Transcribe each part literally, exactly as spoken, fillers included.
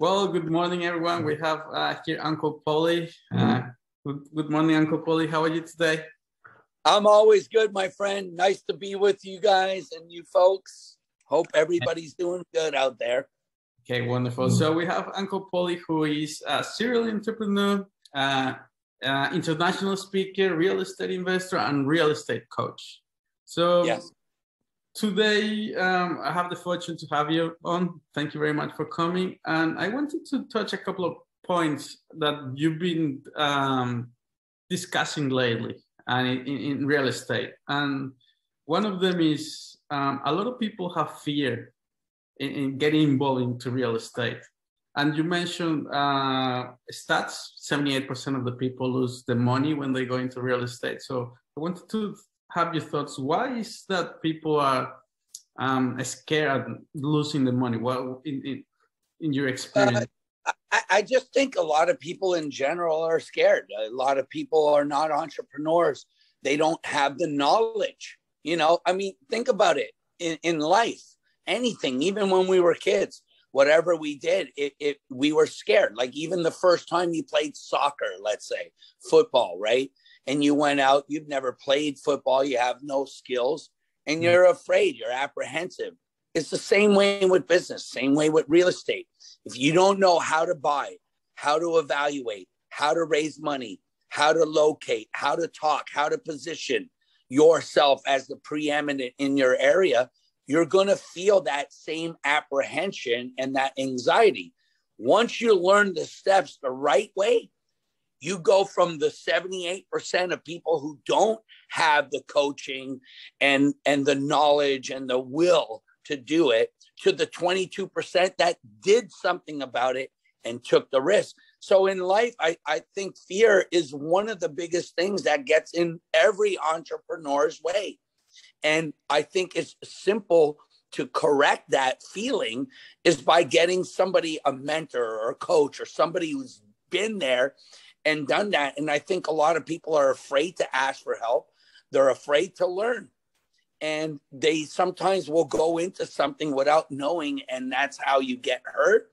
Well, good morning, everyone. We have uh, here Uncle Paulie. Uh, good, good morning, Uncle Paulie. How are you today? I'm always good, my friend. Nice to be with you guys and you folks. Hope everybody's doing good out there. Okay, wonderful. So we have Uncle Paulie, who is a serial entrepreneur, uh, uh, international speaker, real estate investor, and real estate coach. So yes. Today, um, I have the fortune to have you on. Thank you very much for coming. And I wanted to touch a couple of points that you've been um, discussing lately and in, in real estate. And one of them is um, a lot of people have fear in, in getting involved into real estate. And you mentioned uh, stats, seventy-eight percent of the people lose their money when they go into real estate. So I wanted to have your thoughts. Why is that people are um, scared of losing the money? Well, in, in, in your experience? Uh, I, I just think a lot of people in general are scared. A lot of people are not entrepreneurs. They don't have the knowledge. You know, I mean, think about it. In, in life, anything, even when we were kids, whatever we did, it, it, we were scared. Like even the first time you played soccer, let's say, football, right? And you went out, you've never played football, you have no skills, and you're afraid, you're apprehensive. It's the same way with business, same way with real estate. If you don't know how to buy, how to evaluate, how to raise money, how to locate, how to talk, how to position yourself as the preeminent in your area, you're gonna feel that same apprehension and that anxiety. Once you learn the steps the right way, you go from the seventy-eight percent of people who don't have the coaching and, and the knowledge and the will to do it to the twenty-two percent that did something about it and took the risk. So in life, I, I think fear is one of the biggest things that gets in every entrepreneur's way. And I think it's simple to correct that feeling is by getting somebody, a mentor or a coach or somebody who's been there and done that. And I think a lot of people are afraid to ask for help. They're afraid to learn. And they sometimes will go into something without knowing. And that's how you get hurt.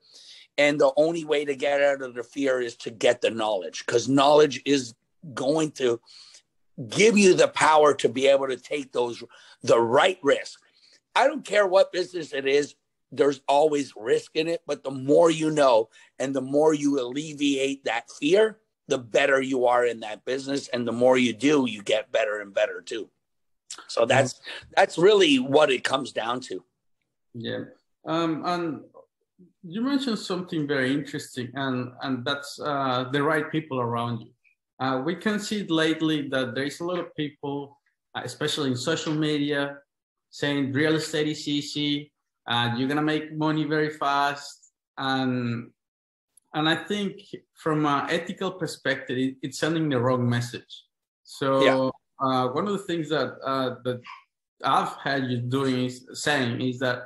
And the only way to get out of the fear is to get the knowledge, because knowledge is going to give you the power to be able to take those the right risk. I don't care what business it is. There's always risk in it. But the more you know and the more you alleviate that fear, the better you are in that business. And the more you do, you get better and better too. So that's, that's really what it comes down to. Yeah. Um, and you mentioned something very interesting, and, and that's uh, the right people around you. Uh, we can see lately that there's a lot of people, especially in social media, saying real estate is easy and you're going to make money very fast. And And I think from an ethical perspective, it, it's sending the wrong message. So yeah. uh, one of the things that uh, that I've had you doing is saying is that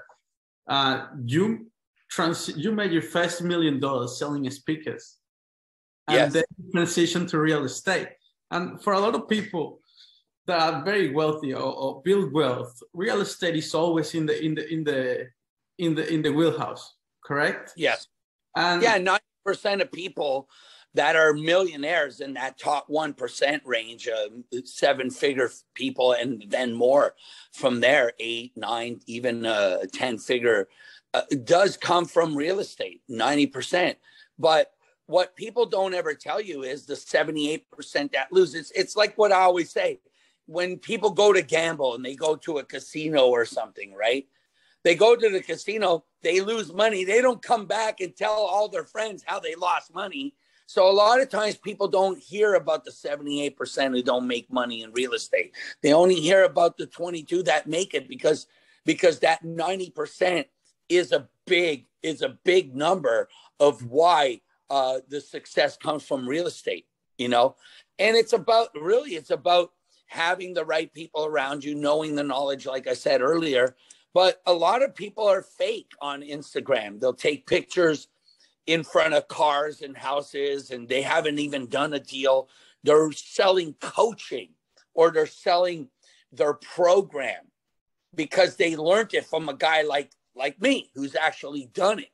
uh, you trans you made your first million dollars selling speakers, and yes. then you transitioned to real estate. And for a lot of people that are very wealthy or, or build wealth, real estate is always in the in the in the in the in the wheelhouse. Correct? Yes. And yeah. Not percent of people that are millionaires in that top one percent range, uh, seven figure people, and then more from there, eight, nine, even uh, ten figure, uh, does come from real estate, ninety percent. But what people don't ever tell you is the seventy-eight percent that loses. It's like what I always say when people go to gamble and they go to a casino or something, right? They go to the casino, they lose money. They don't come back and tell all their friends how they lost money. So a lot of times people don't hear about the seventy-eight percent who don't make money in real estate. They only hear about the twenty-two that make it because, because that ninety percent is a big, is a big number of why uh, the success comes from real estate, you know? And it's about, really, it's about having the right people around you, knowing the knowledge, like I said earlier. But a lot of people are fake on Instagram. They'll take pictures in front of cars and houses, and they haven't even done a deal. They're selling coaching or they're selling their program because they learned it from a guy like, like me who's actually done it.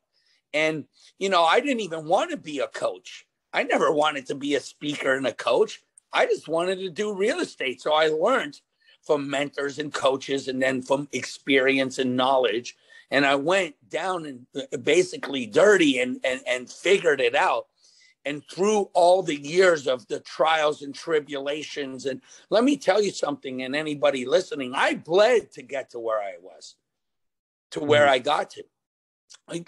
And, you know, I didn't even want to be a coach. I never wanted to be a speaker and a coach. I just wanted to do real estate. So I learned from mentors and coaches, and then from experience and knowledge. And I went down and basically dirty and, and, and figured it out. And through all the years of the trials and tribulations, and let me tell you something, and anybody listening, I bled to get to where I was, to where I got to.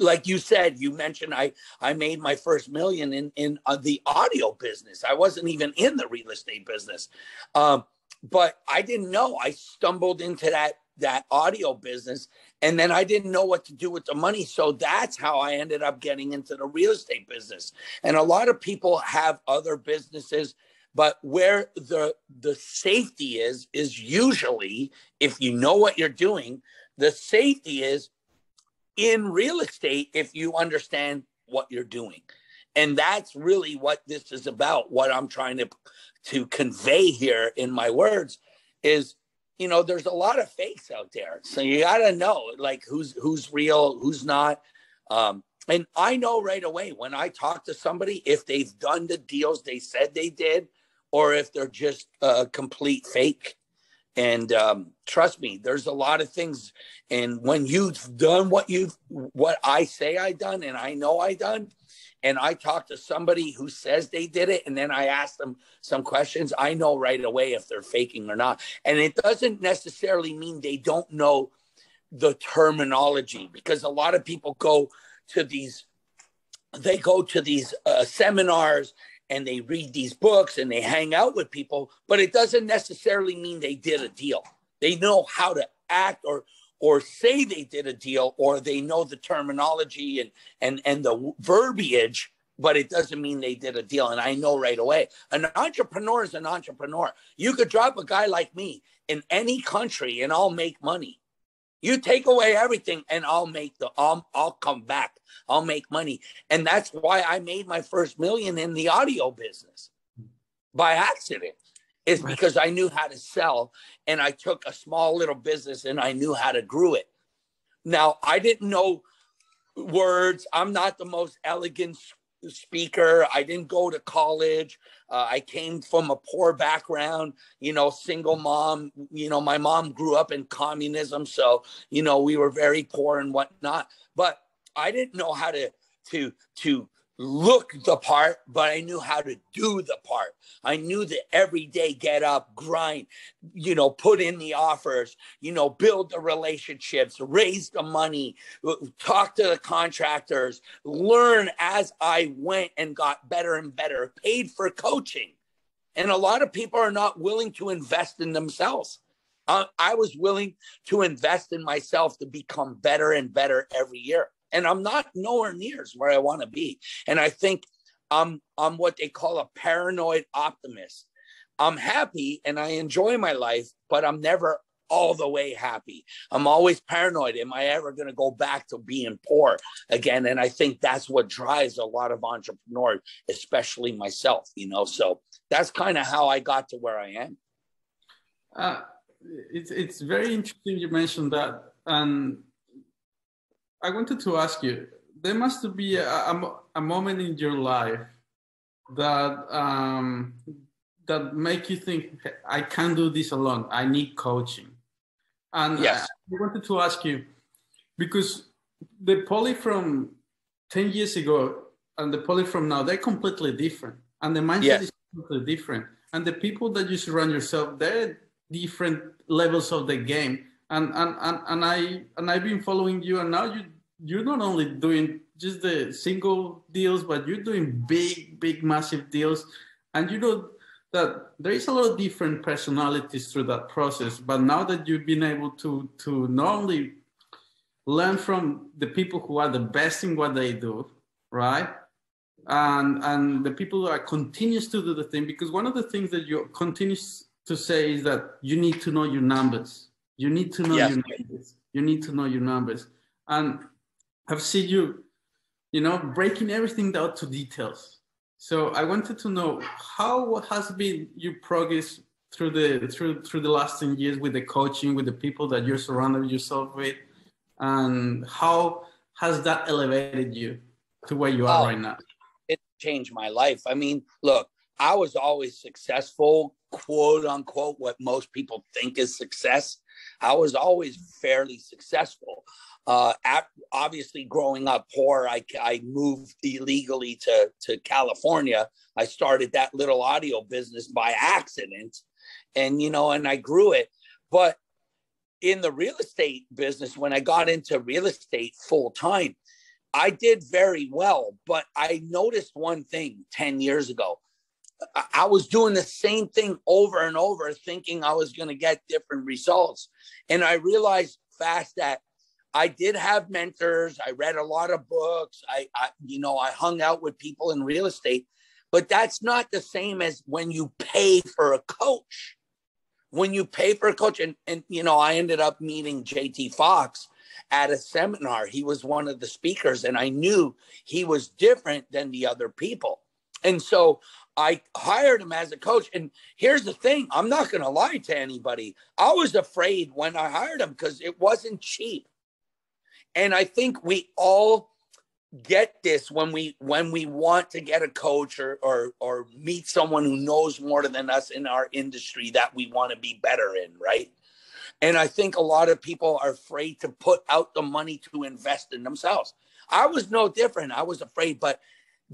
Like you said, you mentioned I, I made my first million in, in uh, the audio business. I wasn't even in the real estate business. Um, but I didn't know. I stumbled into that, that audio business, and then I didn't know what to do with the money. So that's how I ended up getting into the real estate business. And a lot of people have other businesses, but where the, the safety is, is usually, if you know what you're doing, the safety is in real estate, if you understand what you're doing. And that's really what this is about. What I'm trying to, to convey here in my words is, you know, there's a lot of fakes out there. So you got to know, like, who's, who's real, who's not. Um, and I know right away when I talk to somebody, if they've done the deals they said they did, or if they're just a complete fake. And um, trust me, there's a lot of things. And when you've done what you've, what I say I done, and I know I done, and I talk to somebody who says they did it, and then I ask them some questions, I know right away if they're faking or not. And it doesn't necessarily mean they don't know the terminology, because a lot of people go to these, they go to these uh, seminars, and they read these books and they hang out with people, but it doesn't necessarily mean they did a deal. They know how to act or or say they did a deal, or they know the terminology and and and the verbiage, but it doesn't mean they did a deal. And I know right away. An entrepreneur is an entrepreneur. You could drop a guy like me in any country and I'll make money. You take away everything and I'll make the, I'll, I'll come back. I'll make money. And that's why I made my first million in the audio business by accident, is because I knew how to sell, and I took a small little business and I knew how to grow it. Now, I didn't know words. I'm not the most elegant speaker. I didn't go to college. Uh, I came from a poor background, you know, single mom. You know, my mom grew up in communism. So, you know, we were very poor and whatnot. But I didn't know how to, to, to look the part, but I knew how to do the part. I knew the everyday get up, grind, you know, put in the offers, you know, build the relationships, raise the money, talk to the contractors, learn as I went, and got better and better, paid for coaching. And a lot of people are not willing to invest in themselves. Uh, I was willing to invest in myself to become better and better every year. And I'm not nowhere near where I want to be. And I think I'm, I'm what they call a paranoid optimist. I'm happy and I enjoy my life, but I'm never all the way happy. I'm always paranoid. Am I ever going to go back to being poor again? And I think that's what drives a lot of entrepreneurs, especially myself, you know. So that's kind of how I got to where I am. Uh, it's, it's very interesting you mentioned that. Um... I wanted to ask you, there must be a, a, a moment in your life that um, that make you think, I can't do this alone. I need coaching. And yes. I, I wanted to ask you, because the Paulie from ten years ago and the Paulie from now, they're completely different. And the mindset yes. is completely different. And the people that you surround yourself, they're different levels of the game. And, and and and I and I've been following you, and now you you're not only doing just the single deals, but you're doing big, big, massive deals. And you know that there is a lot of different personalities through that process. But now that you've been able to to not only learn from the people who are the best in what they do, right? And and the people who are continues to do the thing, because one of the things that you continues to say is that you need to know your numbers. You need to know yes. your numbers. You need to know your numbers. And I've seen you, you know, breaking everything down to details. So I wanted to know, how has been your progress through the through through the last ten years with the coaching, with the people that you're surrounding yourself with, and how has that elevated you? to where you are oh, right now? It changed my life. I mean, look, I was always successful, quote unquote, what most people think is success. I was always fairly successful. Uh, at, obviously, growing up poor, I, I moved illegally to, to California. I started that little audio business by accident, and, you know, and I grew it. But in the real estate business, when I got into real estate full time, I did very well. But I noticed one thing ten years ago. I was doing the same thing over and over, thinking I was going to get different results. And I realized fast that I did have mentors. I read a lot of books. I, I, you know, I hung out with people in real estate, but that's not the same as when you pay for a coach. When you pay for a coach, and, and you know, I ended up meeting J T Foxx at a seminar. He was one of the speakers, and I knew he was different than the other people. And so I hired him as a coach. And here's the thing. I'm not going to lie to anybody. I was afraid when I hired him because it wasn't cheap. And I think we all get this when we when we want to get a coach or, or, or meet someone who knows more than us in our industry that we want to be better in, right? And I think a lot of people are afraid to put out the money to invest in themselves. I was no different. I was afraid, but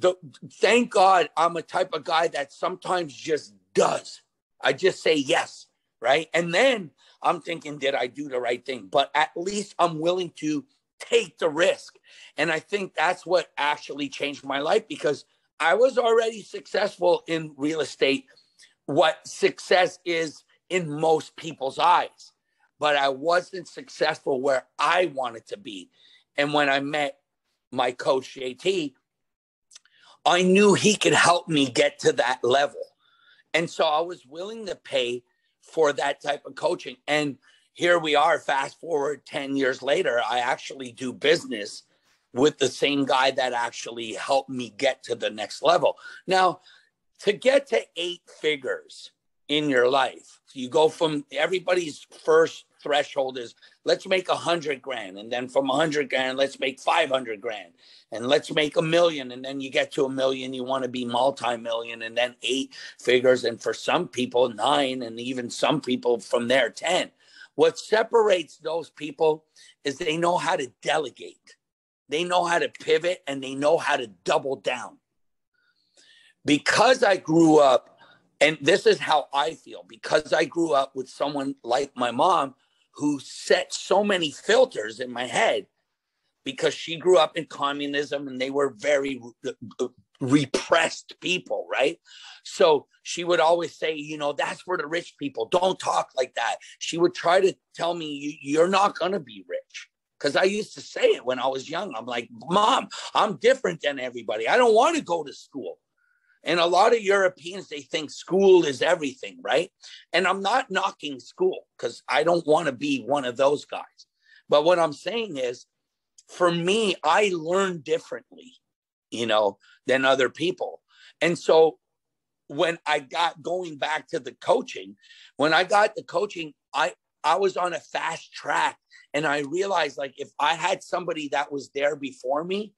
The, thank God I'm a type of guy that sometimes just does. I just say yes, right? And then I'm thinking, did I do the right thing? But at least I'm willing to take the risk. And I think that's what actually changed my life, because I was already successful in real estate, what success is in most people's eyes. But I wasn't successful where I wanted to be. And when I met my coach, J T, I knew he could help me get to that level. And so I was willing to pay for that type of coaching. And here we are, fast forward ten years later, I actually do business with the same guy that actually helped me get to the next level. Now, to get to eight figures in your life, you go from everybody's first threshold is let's make a hundred grand. And then from a hundred grand, let's make five hundred grand, and let's make a million. And then you get to a million, you want to be multi-million, and then eight figures. And for some people nine, and even some people from there, ten. What separates those people is they know how to delegate. They know how to pivot, and they know how to double down. Because I grew up, and this is how I feel, because I grew up with someone like my mom, who set so many filters in my head, because she grew up in communism and they were very re- repressed people, right? So she would always say, you know, that's for the rich people. Don't talk like that. She would try to tell me, you're not going to be rich. Because I used to say it when I was young. I'm like, Mom, I'm different than everybody. I don't want to go to school. And a lot of Europeans, they think school is everything, right? And I'm not knocking school, because I don't want to be one of those guys. But what I'm saying is, for me, I learned differently, you know, than other people. And so when I got going back to the coaching, when I got the coaching, I, I was on a fast track. And I realized, like, if I had somebody that was there before me,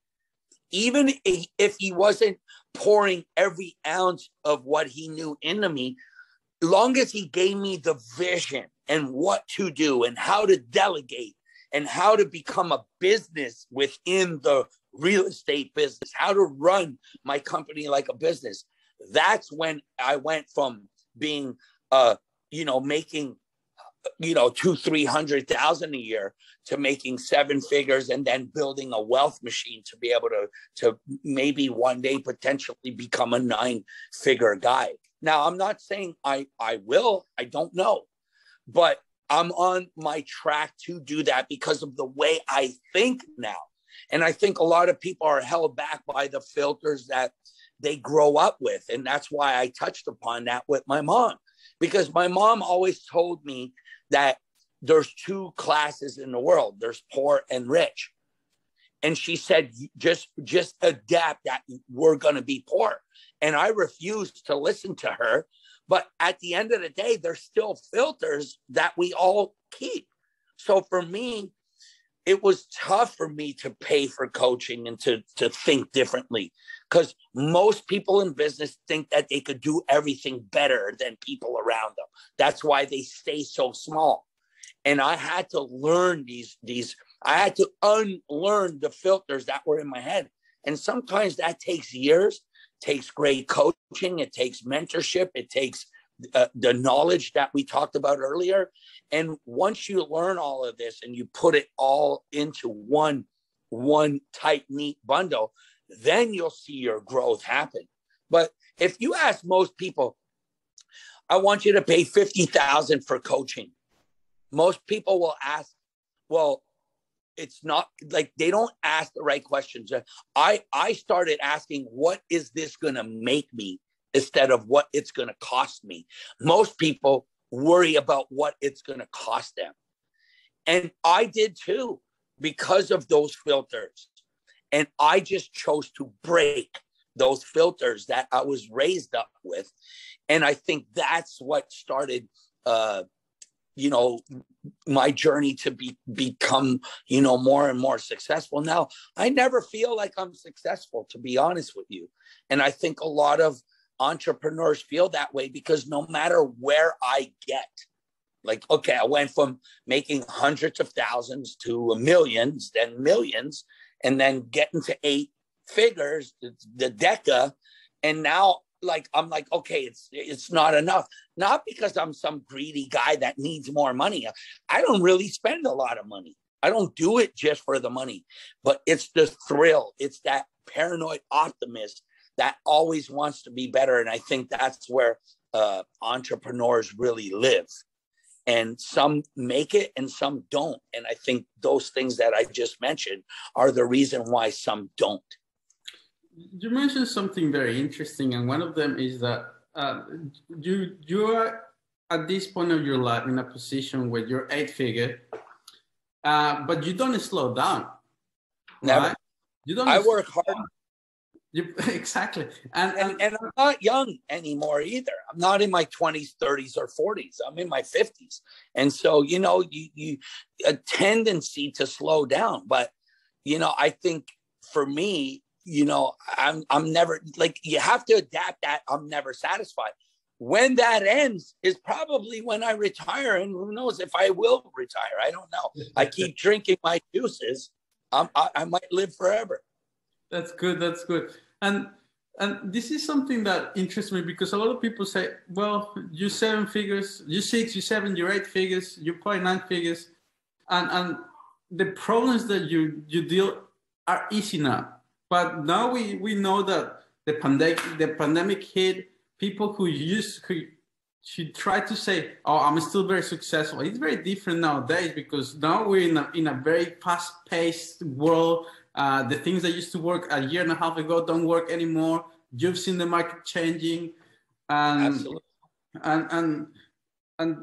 even if he wasn't pouring every ounce of what he knew into me, long as he gave me the vision and what to do and how to delegate and how to become a business within the real estate business, how to run my company like a business, that's when I went from being, uh, you know, making, you know, two, three hundred thousand a year to making seven figures, and then building a wealth machine to be able to, to maybe one day potentially become a nine figure guy. Now, I'm not saying I, I will, I don't know, but I'm on my track to do that because of the way I think now. And I think a lot of people are held back by the filters that they grow up with. And that's why I touched upon that with my mom, because my mom always told me that there's two classes in the world. There's poor and rich. And she said, just, just adapt that we're going to be poor. And I refused to listen to her. But at the end of the day, there's still filters that we all keep. So for me, it was tough for me to pay for coaching and to, to think differently, because most people in business think that they could do everything better than people around them. That's why they stay so small. And I had to learn these, these, I had to unlearn the filters that were in my head. And sometimes that takes years, takes great coaching. It takes mentorship. It takes uh, the knowledge that we talked about earlier. And once you learn all of this and you put it all into one, one tight, neat bundle, then you'll see your growth happen. But if you ask most people, I want you to pay fifty thousand dollars for coaching, most people will ask, well, it's not like, they don't ask the right questions. I, I started asking, what is this going to make me instead of what it's going to cost me? Most people worry about what it's going to cost them. And I did too, because of those filters. And I just chose to break those filters that I was raised up with. And I think that's what started, uh, you know, my journey to be, become, you know, more and more successful. Now, I never feel like I'm successful, to be honest with you. And I think a lot of entrepreneurs feel that way, because no matter where I get, like, okay, I went from making hundreds of thousands to millions, then millions, and then getting to eight figures, the, the DECA. And now, like, I'm like, okay, it's, it's not enough. Not because I'm some greedy guy that needs more money. I don't really spend a lot of money. I don't do it just for the money, but it's the thrill. It's that paranoid optimist that always wants to be better. And I think that's where uh, entrepreneurs really live. And some make it and some don't. And I think those things that I just mentioned are the reason why some don't. You mentioned something very interesting. And one of them is that uh, you, you are at this point of your life in a position where you're eight figure, uh, but you don't slow down. Never. Right? You don't I work hard. Down. You, exactly. And, and, and, and I'm not young anymore either. I'm not in my twenties, thirties, or forties. I'm in my fifties. And so, you know, you, you a tendency to slow down. But, you know, I think for me, you know, I'm, I'm never, like, you have to adapt that. I'm never satisfied. When that ends is probably when I retire. And who knows if I will retire. I don't know. I keep drinking my juices. I'm, I, I might live forever. That's good. That's good. And and this is something that interests me, because a lot of people say, well, you seven figures, you six, you seven, you're eight figures, you're probably nine figures. And and the problems that you, you deal are easy now. But now we, we know that the pandemic the pandemic hit, people who used who should try to say, oh, I'm still very successful. It's very different nowadays, because now we're in a, in a very fast-paced world. Uh, the things that used to work a year and a half ago don't work anymore. You've seen the market changing, and Absolutely. and and and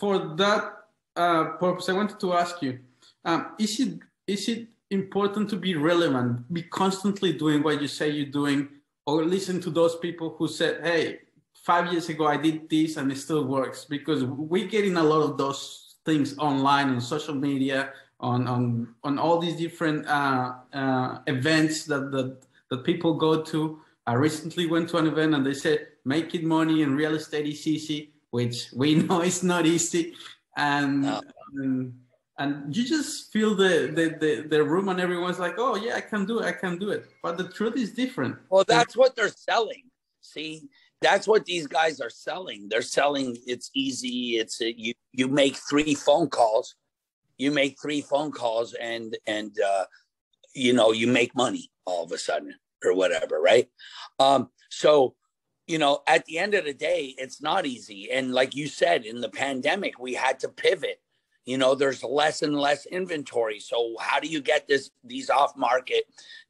for that uh, purpose, I wanted to ask you: um, Is it is it important to be relevant, be constantly doing what you say you're doing, or listen to those people who said, "Hey, five years ago I did this and it still works"? Because we're getting a lot of those things online, on social media. On, on on all these different uh, uh, events that, that that people go to. I recently went to an event and they said, making money in real estate is easy, which we know it's not easy. And no. and, and you just feel the, the, the, the room, and everyone's like, oh, yeah, I can do it, I can do it. But the truth is different. Well, that's what they're selling. See, that's what these guys are selling. They're selling it's easy. It's a, you, you make three phone calls. You make three phone calls and, and uh, you know, you make money all of a sudden or whatever, right? Um, so, you know, at the end of the day, it's not easy. And like you said, in the pandemic, we had to pivot. You know, there's less and less inventory. So how do you get this these off-market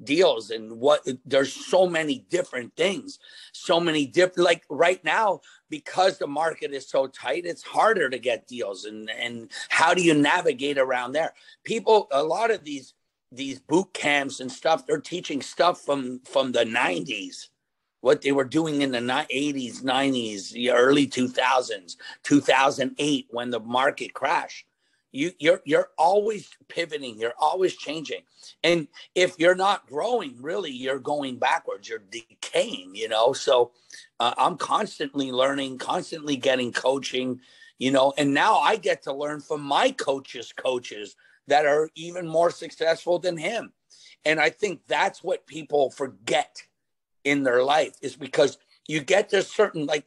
deals? And what there's so many different things, so many different, like right now, because the market is so tight, it's harder to get deals. And, and how do you navigate around there? People, a lot of these these boot camps and stuff, they're teaching stuff from, from the nineties. What they were doing in the eighties, nineties, the early two thousands, two thousand eight, when the market crashed. You, you're, you're always pivoting. You're always changing. And if you're not growing, really, you're going backwards. You're decaying, you know? So uh, I'm constantly learning, constantly getting coaching, you know, and now I get to learn from my coach's coaches that are even more successful than him. And I think that's what people forget in their life, is because you get to certain, like,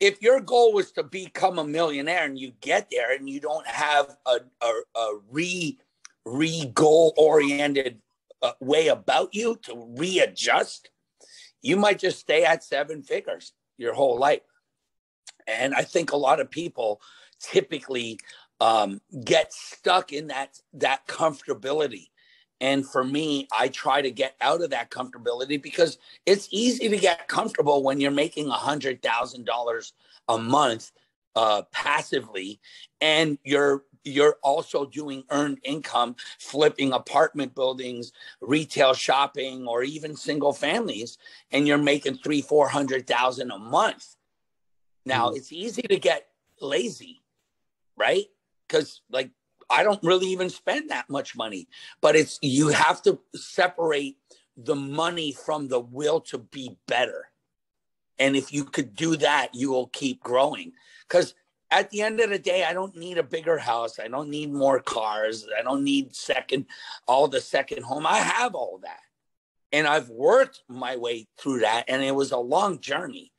if your goal was to become a millionaire and you get there and you don't have a, a, a re, re goal oriented uh, way about you to readjust, you might just stay at seven figures your whole life. And I think a lot of people typically um, get stuck in that, that comfortability. And for me, I try to get out of that comfortability, because it's easy to get comfortable when you're making one hundred thousand dollars a month uh, passively, and you're you're also doing earned income, flipping apartment buildings, retail shopping, or even single families, and you're making three, four hundred thousand a month. Now, mm-hmm. It's easy to get lazy, right? Because like, I don't really even spend that much money, but it's, you have to separate the money from the will to be better. And if you could do that, you will keep growing. Because at the end of the day, I don't need a bigger house. I don't need more cars. I don't need second, all the second home. I have all that. And I've worked my way through that. And it was a long journey.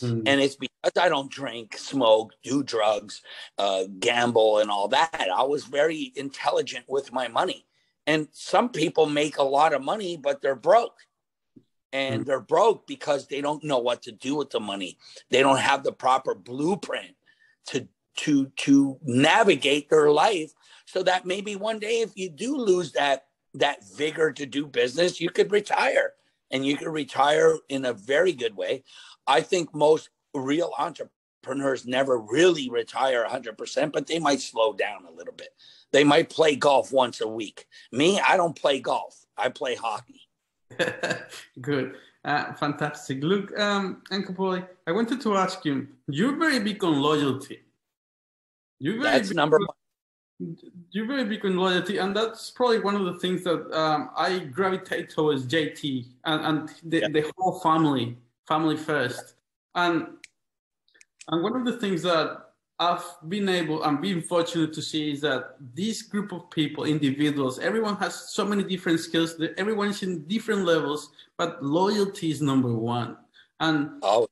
Mm-hmm. And it's because I don't drink, smoke, do drugs, uh, gamble, and all that. I was very intelligent with my money. And some people make a lot of money, but they're broke. And mm-hmm. They're broke because they don't know what to do with the money. They don't have the proper blueprint to to to navigate their life, so that maybe one day, if you do lose that that vigor to do business, you could retire. And you could retire in a very good way. I think most real entrepreneurs never really retire one hundred percent, but they might slow down a little bit. They might play golf once a week. Me, I don't play golf. I play hockey. Good. Uh, fantastic. Look, um, Uncle Paulie, I wanted to ask you, you're very big on loyalty. You're very That's big number on, one. You're very big on loyalty, and that's probably one of the things that um, I gravitate towards J T and, and the, yeah. the whole family. Family first. And, and one of the things that I've been able and been fortunate to see is that this group of people, individuals, everyone has so many different skills, that everyone's in different levels, but loyalty is number one. And oh.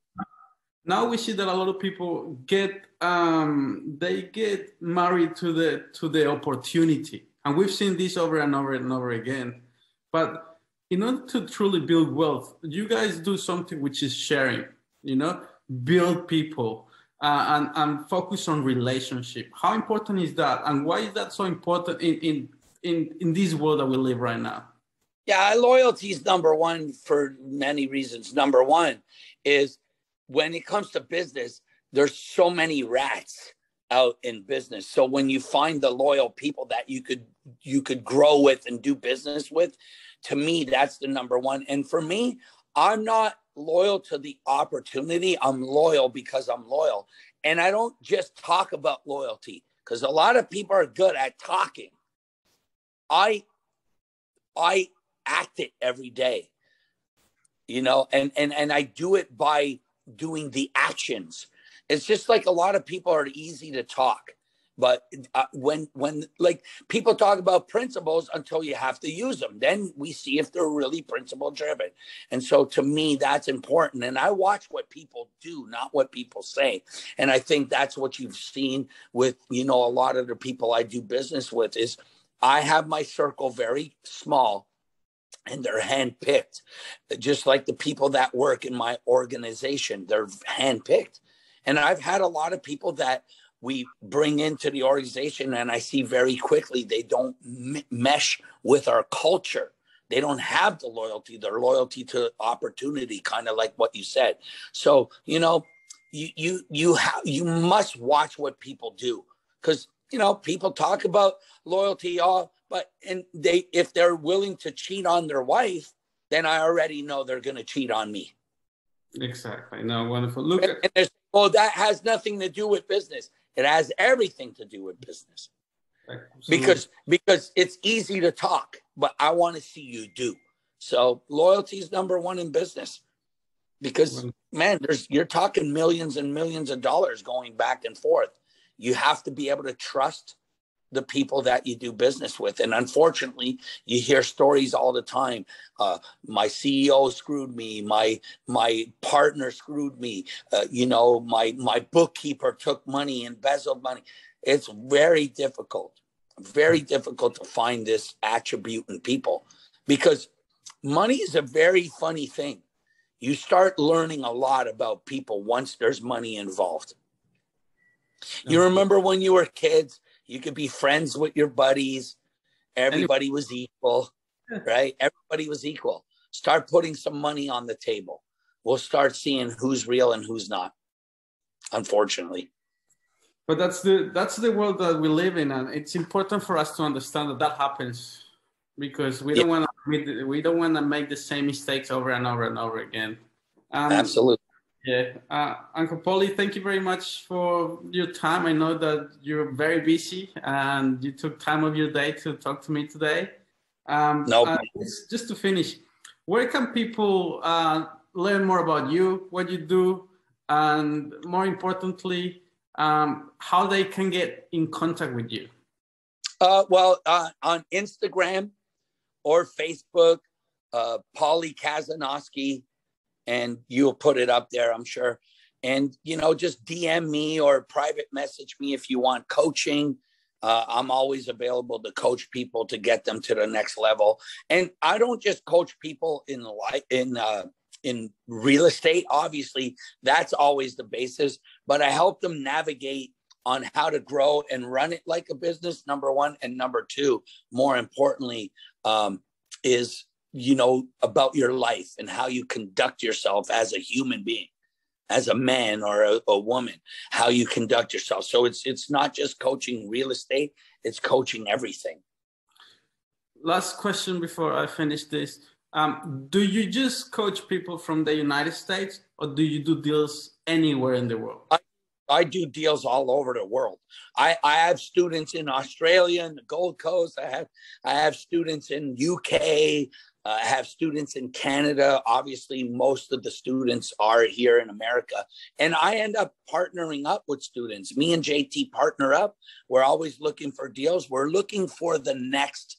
now we see that a lot of people get, um, they get married to the, to the opportunity. And we've seen this over and over and over again. But in order to truly build wealth, you guys do something which is sharing, you know, build people uh, and, and focus on relationship. How important is that? And why is that so important in, in, in, in this world that we live right now? Yeah, loyalty is number one for many reasons. Number one is when it comes to business, there's so many rats out in business. So when you find the loyal people that you could you could grow with and do business with, to me, that's the number one. And for me, I'm not loyal to the opportunity. I'm loyal because I'm loyal. And I don't just talk about loyalty, because a lot of people are good at talking. I I act it every day, you know, and and and I do it by doing the actions. It's just like a lot of people are easy to talk, but uh, when, when like people talk about principles until you have to use them, then we see if they're really principle driven. And so to me, that's important. And I watch what people do, not what people say. And I think that's what you've seen with, you know, a lot of the people I do business with, is I have my circle very small, and they're handpicked. Just like the people that work in my organization, they're handpicked. And I've had a lot of people that we bring into the organization, and I see very quickly they don't m- mesh with our culture. They don't have the loyalty, their loyalty to opportunity, kind of like what you said. So, you know, you you you ha- you must watch what people do, because, you know, people talk about loyalty, all, but and they if they're willing to cheat on their wife, then I already know they're going to cheat on me. Exactly. No, wonderful. Look, and, and there's, well, that has nothing to do with business. It has everything to do with business. Because because it's easy to talk, but I want to see you do. So loyalty is number one in business, because man, there's you're talking millions and millions of dollars going back and forth. You have to be able to trust the people that you do business with. And unfortunately, you hear stories all the time. Uh, my C E O screwed me. My my partner screwed me. Uh, you know, my my bookkeeper took money, embezzled money. It's very difficult, very difficult to find this attribute in people, because money is a very funny thing. You start learning a lot about people once there's money involved. You remember when you were kids, you could be friends with your buddies. Everybody was equal, right? Everybody was equal. Start putting some money on the table. We'll start seeing who's real and who's not, unfortunately. But that's the that's the world that we live in, and it's important for us to understand that that happens, because we yeah. don't want to we don't want to make the same mistakes over and over and over again. Um, Absolutely. Yeah, uh, Uncle Paulie, thank you very much for your time. I know that you're very busy, and you took time of your day to talk to me today. Um, no. Uh, just, just to finish, where can people uh, learn more about you, what you do, and more importantly, um how they can get in contact with you? Uh well uh on Instagram or Facebook, uh Paulie Kazanofski, and you'll put it up there, I'm sure. And you know, just D M me or private message me if you want coaching. uh I'm always available to coach people to get them to the next level. And I don't just coach people in life in uh in real estate, obviously, that's always the basis, but I help them navigate on how to grow and run it like a business, number one. And number two, more importantly, um, is, you know, about your life and how you conduct yourself as a human being, as a man or a, a woman, how you conduct yourself. So it's, it's not just coaching real estate, it's coaching everything. Last question before I finish this. Um, do you just coach people from the United States, or do you do deals anywhere in the world? I, I do deals all over the world. I, I have students in Australia and the Gold Coast. I have, I have students in U K. Uh, I have students in Canada. Obviously, most of the students are here in America. And I end up partnering up with students. Me and J T partner up. We're always looking for deals. We're looking for the next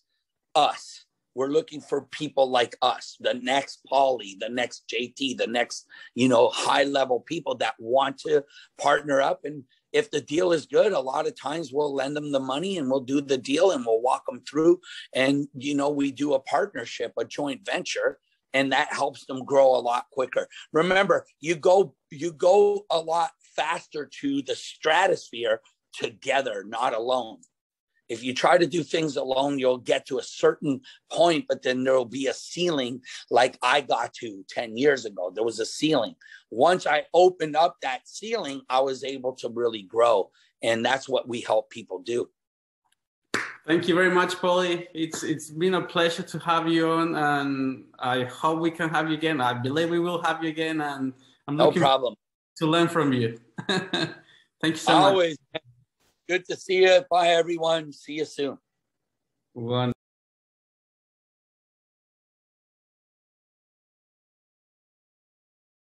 us. We're looking for people like us, the next Paulie, the next J T, the next, you know, high level people that want to partner up. And if the deal is good, a lot of times we'll lend them the money and we'll do the deal and we'll walk them through. And, you know, we do a partnership, a joint venture, and that helps them grow a lot quicker. Remember, you go, you go a lot faster to the stratosphere together, not alone. If you try to do things alone, you'll get to a certain point, but then there'll be a ceiling like I got to ten years ago. There was a ceiling. Once I opened up that ceiling, I was able to really grow. And that's what we help people do. Thank you very much, Paulie. It's, it's been a pleasure to have you on, and I hope we can have you again. I believe we will have you again, and I'm no looking problem. to learn from you. Thank you so Always. much. Good to see you. Bye, everyone. See you soon. One.